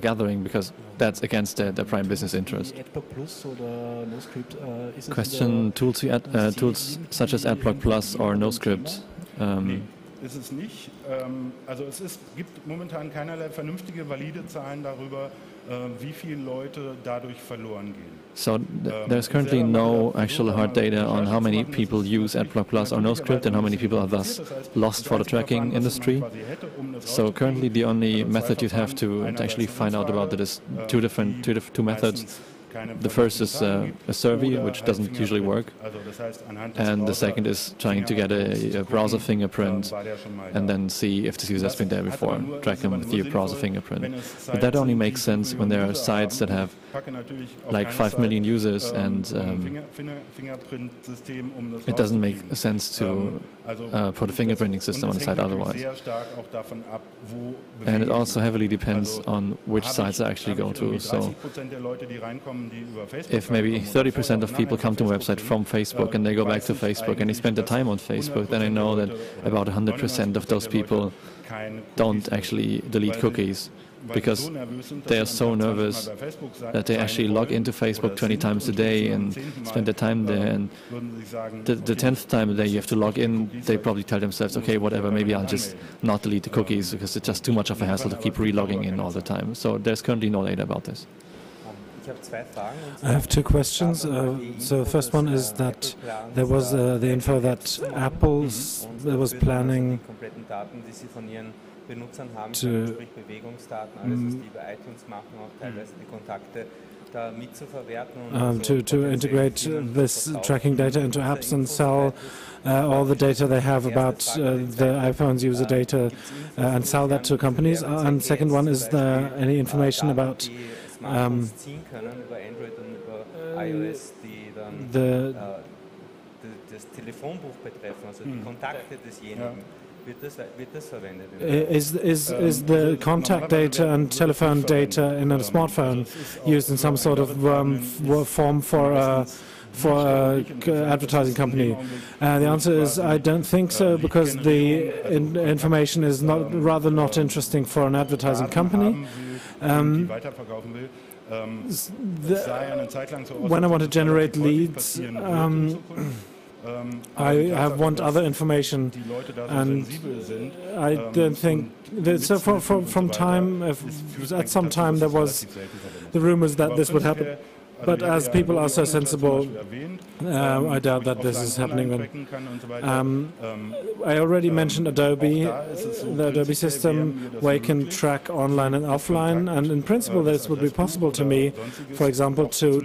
gathering, because that's against their prime business interest. Question: tools such as Adblock Plus or NoScript. Ist es nicht. Also es gibt momentan keinerlei vernünftige, valide Zahlen darüber, wie viele Leute dadurch verloren gehen. So there's currently no actual hard data on how many people use AdBlock Plus or NoScript and how many people are thus lost for the tracking industry. So currently the only method you'd have to actually find out about it is two methods. The first is a survey, which doesn't usually work, and the second is trying to get a browser fingerprint and then see if this user has been there before, track them with the browser fingerprint. But that only makes sense when there are sites that have like 5 million users, and it doesn't make sense to put a fingerprinting system on the site otherwise. And it also heavily depends on which sites I actually go to. So if maybe 30% of people come to a website from Facebook and they go back to Facebook and they spend their time on Facebook, then I know that about 100% of those people don't actually delete cookies, because they are so nervous that they actually log into Facebook 20 times a day and spend their time there, and the 10th time a day you have to log in, they probably tell themselves, okay, whatever, maybe I'll just not delete the cookies because it's just too much of a hassle to keep re-logging in all the time. So there's currently no data about this. I have two questions. So the first one is that there was the info that Apple was planning to integrate this tracking data into apps and sell all the data they have about the iPhone's user data and sell that to companies. And second one, is there any information about is the contact data and telephone data in a smartphone used in some sort of form for advertising company? The answer is I don't think so, because the information is rather not interesting for an advertising company. When I want to generate leads, I want other information, and I don't think that, so from time, at some time there was the rumors that this would happen. But as people are so sensible, I doubt that this is happening. I already mentioned Adobe, the Adobe system, where you can track online and offline. And in principle, this would be possible to me, for example, to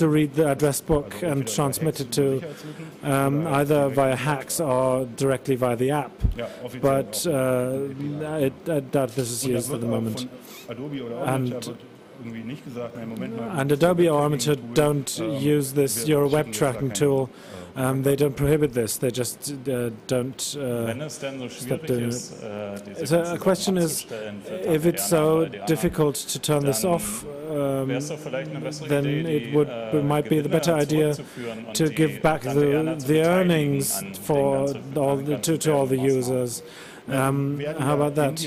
read the address book and transmit it to either via hacks or directly via the app. But I doubt this is used at the moment. And Adobe or Amateur don't use this, your web tracking tool. They don't prohibit this, they just don't stop doing it. So the question is, if it's so difficult to turn this off, then it might be the better idea to give back the earnings for all to all the users. How about that?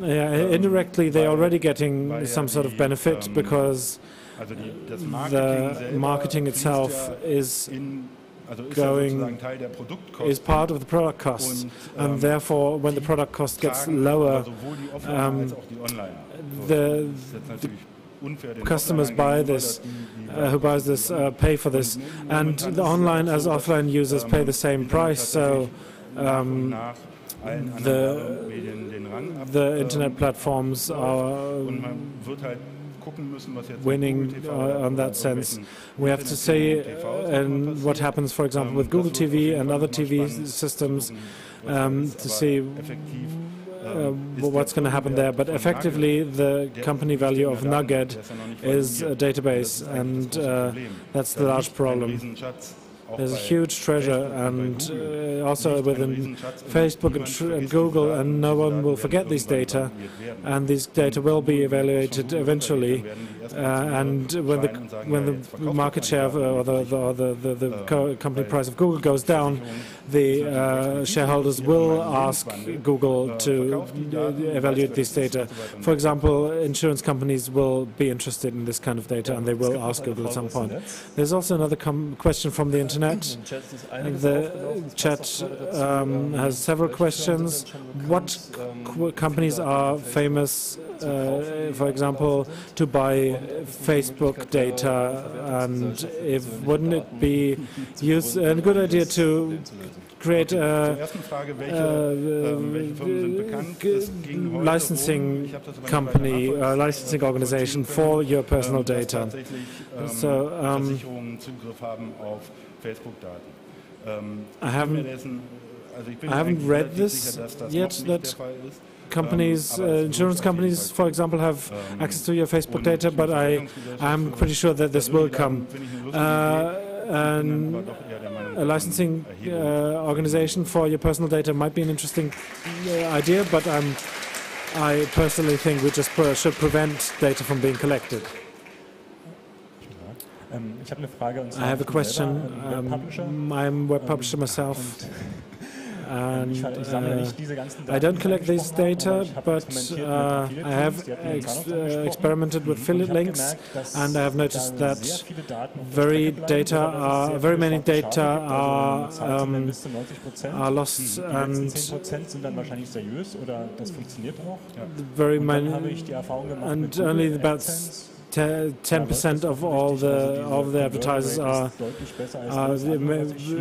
Yeah, indirectly they're already getting some sort of benefit, because The marketing itself is part of the product costs, and therefore when the product cost gets lower, the customers buy this, pay for this, and the online as offline users pay the same price. So the internet platforms are winning on that sense. We have to see what happens, for example, with Google TV and other TV systems to see what's going to happen there. But effectively, the company value of NuggAd is a database, and that's the large problem. There's a huge treasure, and also within Facebook and Google, and no one will forget these data, and these data will be evaluated eventually, and when the market share or the company price of Google goes down, the shareholders will ask Google to evaluate these data. For example, insurance companies will be interested in this kind of data, and they will ask Google at some point. There's also another question from the internet. The chat has several questions. What companies are famous, for example, to buy Facebook data, and if wouldn't it be a good idea to create a licensing company, licensing organization for your personal data? So I haven't read this yet, that companies, insurance companies, for example, have access to your Facebook data, but I'm pretty sure that this will come. A licensing organization for your personal data might be an interesting idea, but I personally think we just should prevent data from being collected. I have a question. I'm a web publisher myself, and I don't collect these data, but I have experimented with affiliate links, and I have noticed that very many data are are lost, and only about 10% of all the advertisers are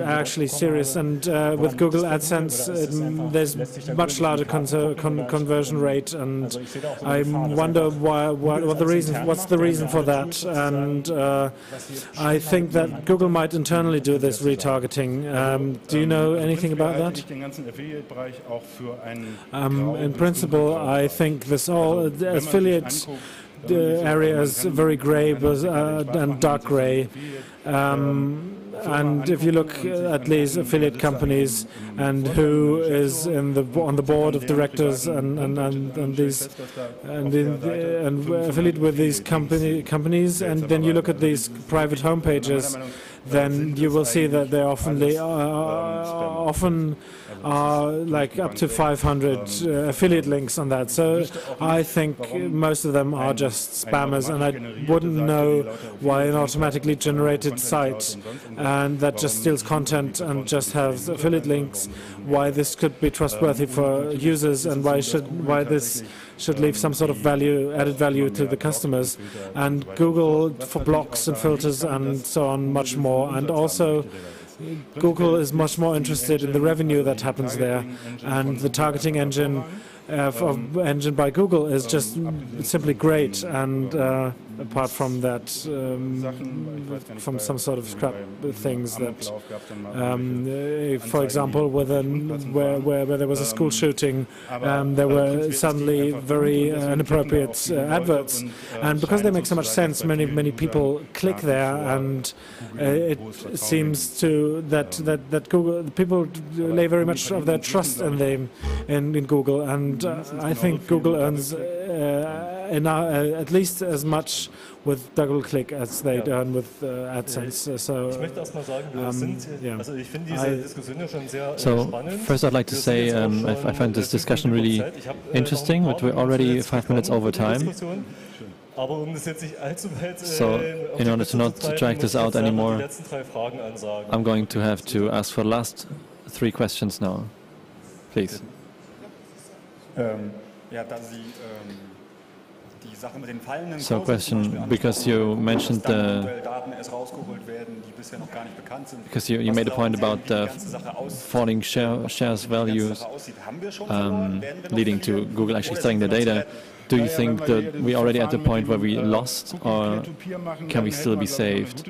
actually serious, and with Google AdSense, there's much larger conversion rate, and I wonder what's the reason for that, and I think that Google might internally do this retargeting. Do you know anything about that? In principle, I think this all affiliates. The area is very grey and dark grey, and if you look at these affiliate companies and who is on the board of directors and affiliate with these companies, and then you look at these private homepages, then you will see that they often are like up to 500 affiliate links on that. So I think most of them are just spammers, and I wouldn't know why an automatically generated site and that just steals content and just has affiliate links, why this could be trustworthy for users, and why this should leave some sort of added value to the customers. And Google for blocks and filters and so on much more, and also Google is much more interested in the revenue that happens there, and the targeting engine by Google is just simply great, and apart from that, from some sort of scrap things that, for example, where there was a school shooting, there were suddenly very inappropriate adverts, and because they make so much sense, many people click there, and it seems to that Google, people lay very much of their trust in Google, and I think Google earns at least as much with double click as they done with AdSense. So first I'd like to say I find this discussion really interesting, but we're already 5 minutes over time. So, in order to not drag this out anymore, I'm going to have to ask for the last three questions now. Please. So, question, because you mentioned because you made a point about falling shares values leading to Google actually selling the data. Do you think that we're already at the point where we lost, or can we still be saved?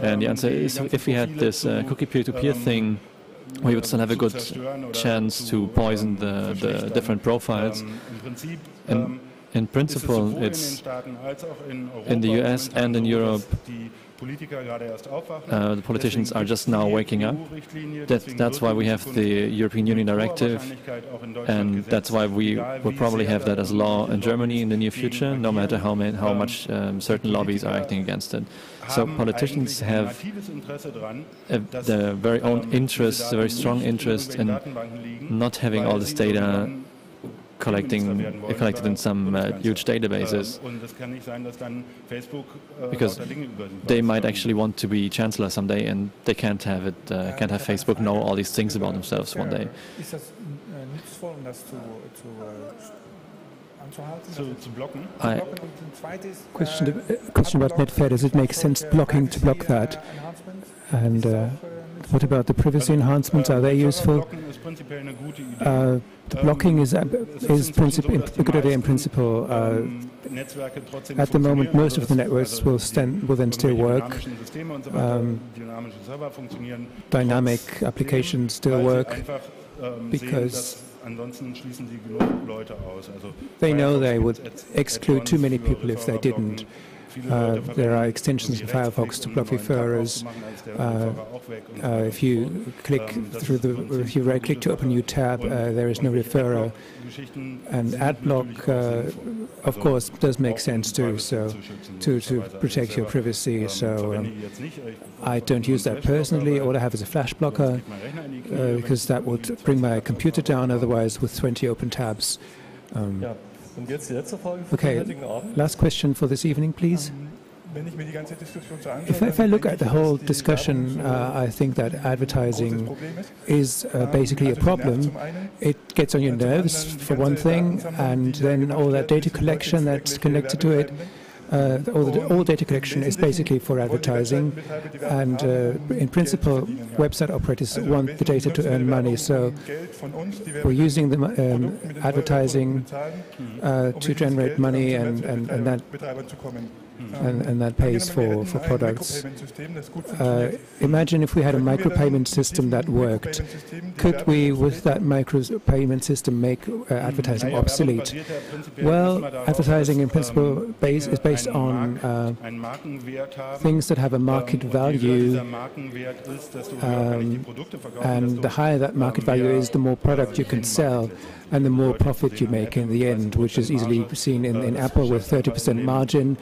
And the answer is, if we had this cookie peer-to-peer thing, we would still have a good chance to poison the different profiles. And in principle, it's in the US and in Europe, the politicians are just now waking up. That's why we have the European Union directive, and that's why we will probably have that as law in Germany in the near future, no matter how much certain lobbies are acting against it. So politicians have their very own interests, a very strong interest in not having all this data collected in some huge databases, because they might actually want to be chancellor someday, and they can't have it. Can't have Facebook know all these things about themselves one day. Question about NetFair. Does it make sense to block that? And what about the privacy enhancements? Are they useful? The blocking is a good idea in principle. At the moment, most of the networks will then still work. Dynamic applications still work because they know they would exclude too many people if they didn't. There are extensions in Firefox to block referrers. If you click through the, if you right-click to open a new tab, there is no referrer. And Adblock, of course, does make sense too. So to protect your privacy. So I don't use that personally. All I have is a flash blocker because that would bring my computer down. Otherwise, with 20 open tabs. Okay, last question for this evening, please. If I look at the whole discussion, I think that advertising is basically a problem. It gets on your nerves, for one thing, and then all that data collection that's connected to it. All data collection is basically for advertising, and in principle, website operators want the data to earn money. So we're using the advertising to generate money, and that pays for products. Imagine if we had a micropayment system that worked. Could we, with that micropayment system, make advertising obsolete? Well, advertising in principle is based on things that have a market value, and the higher that market value is, the more product you can sell, and the more profit you make in the end, which is easily seen in Apple with 30% margin.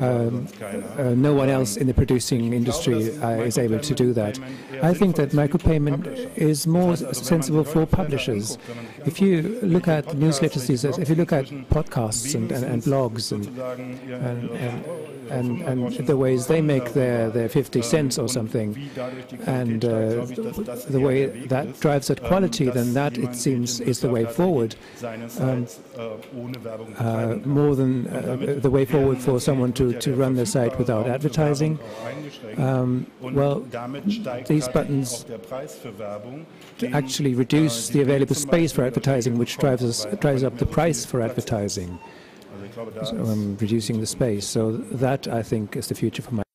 No one else in the producing industry is able to do that. I think that micropayment is more sensible for publishers. If you look at newsletters, if you look at podcasts and blogs and the ways they make their 50 cents or something, and the way that drives at quality, then that, it seems, is the way forward. More than the way forward for someone to run their site without advertising. Well, these buttons actually reduce the available space for advertising, which drives up the price for advertising, reducing the space. So that, I think, is the future for my